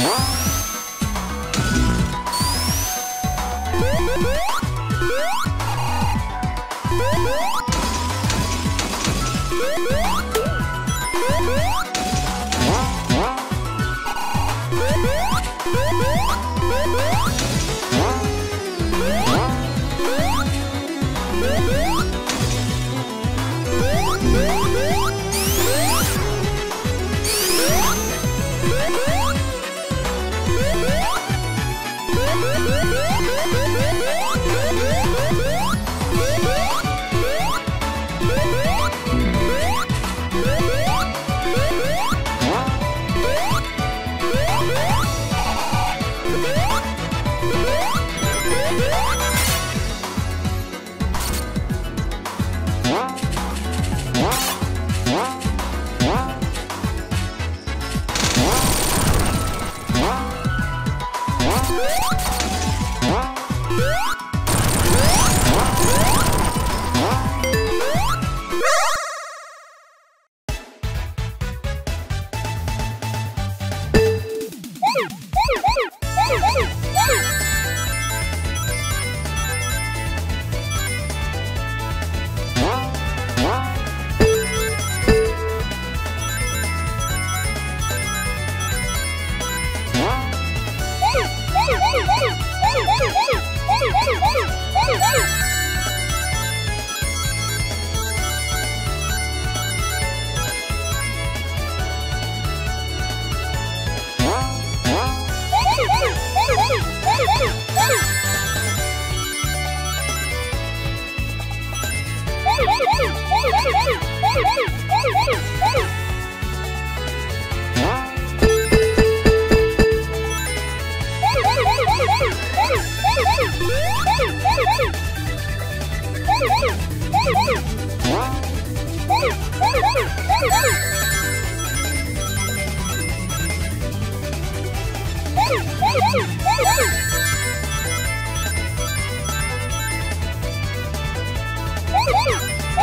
What?